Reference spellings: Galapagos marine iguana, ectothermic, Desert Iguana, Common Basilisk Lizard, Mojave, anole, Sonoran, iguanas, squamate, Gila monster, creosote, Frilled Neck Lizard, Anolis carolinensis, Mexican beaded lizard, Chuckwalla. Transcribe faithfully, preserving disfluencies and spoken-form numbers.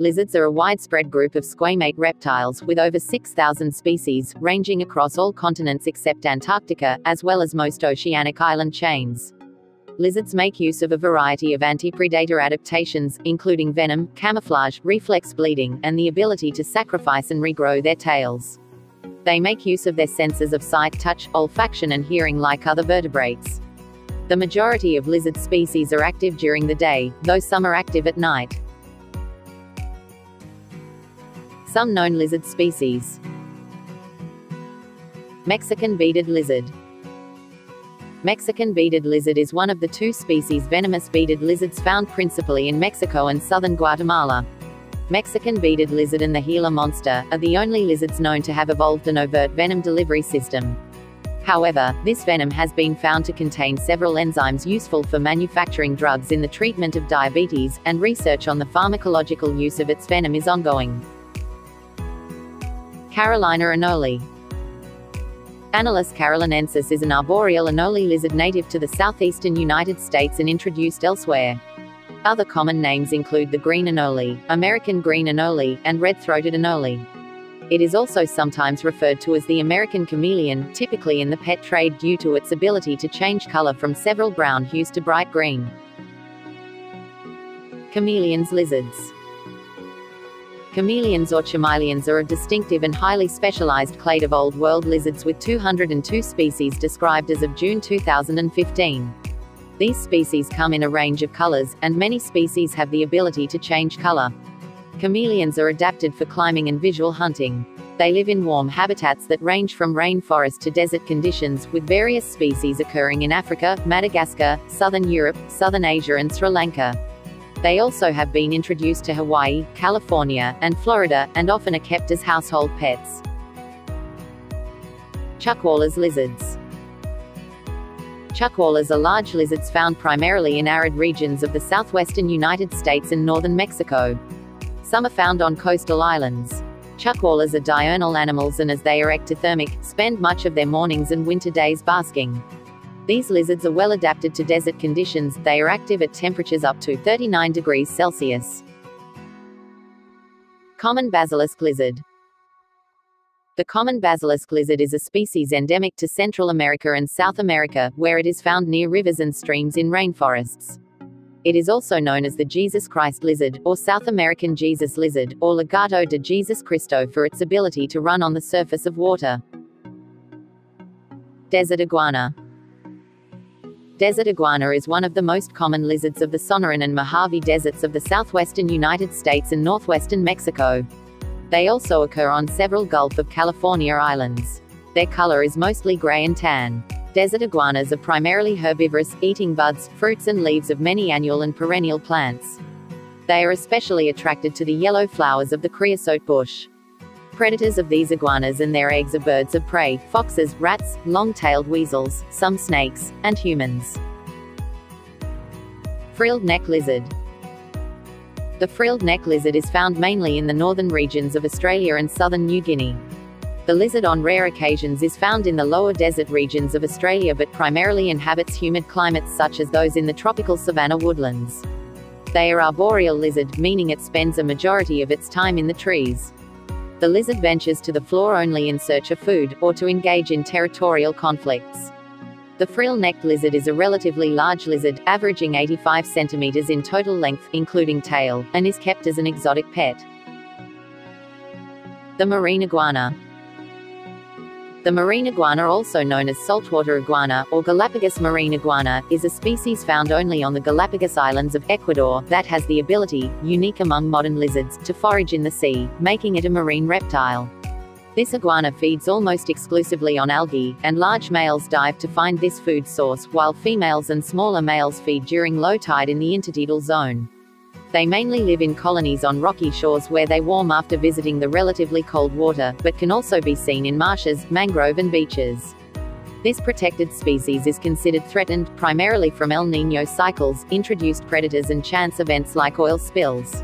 Lizards are a widespread group of squamate reptiles, with over six thousand species, ranging across all continents except Antarctica, as well as most oceanic island chains. Lizards make use of a variety of anti-predator adaptations, including venom, camouflage, reflex bleeding, and the ability to sacrifice and regrow their tails. They make use of their senses of sight, touch, olfaction, and hearing like other vertebrates. The majority of lizard species are active during the day, though some are active at night. Some known lizard species. Mexican beaded lizard. Mexican beaded lizard is one of the two species venomous beaded lizards found principally in Mexico and southern Guatemala. Mexican beaded lizard and the Gila monster are the only lizards known to have evolved an overt venom delivery system. However, this venom has been found to contain several enzymes useful for manufacturing drugs in the treatment of diabetes, and research on the pharmacological use of its venom is ongoing. Carolina anole. Anolis carolinensis is an arboreal anole lizard native to the southeastern United States and introduced elsewhere. Other common names include the green anole, American green anole, and red-throated anole. It is also sometimes referred to as the American chameleon, typically in the pet trade due to its ability to change color from several brown hues to bright green. Chameleons lizards. Chameleons or chameleons are a distinctive and highly specialized clade of Old World lizards, with two hundred two species described as of June two thousand fifteen. These species come in a range of colors, and many species have the ability to change color. Chameleons are adapted for climbing and visual hunting. They live in warm habitats that range from rainforest to desert conditions, with various species occurring in Africa, Madagascar, southern Europe, southern Asia, and Sri Lanka. They also have been introduced to Hawaii, California, and Florida, and often are kept as household pets. Chuckwalla's lizards. Chuckwallas are large lizards found primarily in arid regions of the southwestern United States and northern Mexico. Some are found on coastal islands. Chuckwallas are diurnal animals, and as they are ectothermic, spend much of their mornings and winter days basking. These lizards are well adapted to desert conditions. They are active at temperatures up to thirty-nine degrees Celsius. Common basilisk lizard. The common basilisk lizard is a species endemic to Central America and South America, where it is found near rivers and streams in rainforests. It is also known as the Jesus Christ lizard, or South American Jesus lizard, or Lagarto de Jesus Cristo for its ability to run on the surface of water. Desert iguana. Desert iguana is one of the most common lizards of the Sonoran and Mojave deserts of the southwestern United States and northwestern Mexico. They also occur on several Gulf of California islands. Their color is mostly gray and tan. Desert iguanas are primarily herbivorous, eating buds, fruits, and leaves of many annual and perennial plants. They are especially attracted to the yellow flowers of the creosote bush. Predators of these iguanas and their eggs are birds of prey, foxes, rats, long-tailed weasels, some snakes, and humans. Frilled neck lizard. The frilled neck lizard is found mainly in the northern regions of Australia and southern New Guinea. The lizard on rare occasions is found in the lower desert regions of Australia, but primarily inhabits humid climates such as those in the tropical savanna woodlands. They are arboreal lizard, meaning it spends a majority of its time in the trees. The lizard ventures to the floor only in search of food, or to engage in territorial conflicts. The frill-necked lizard is a relatively large lizard, averaging eighty-five centimeters in total length, including tail, and is kept as an exotic pet. The marine iguana. The marine iguana, also known as saltwater iguana, or Galapagos marine iguana, is a species found only on the Galapagos Islands of Ecuador, that has the ability, unique among modern lizards, to forage in the sea, making it a marine reptile. This iguana feeds almost exclusively on algae, and large males dive to find this food source, while females and smaller males feed during low tide in the intertidal zone. They mainly live in colonies on rocky shores, where they warm after visiting the relatively cold water, but can also be seen in marshes, mangrove, and beaches. This protected species is considered threatened, primarily from El Niño cycles, introduced predators, and chance events like oil spills.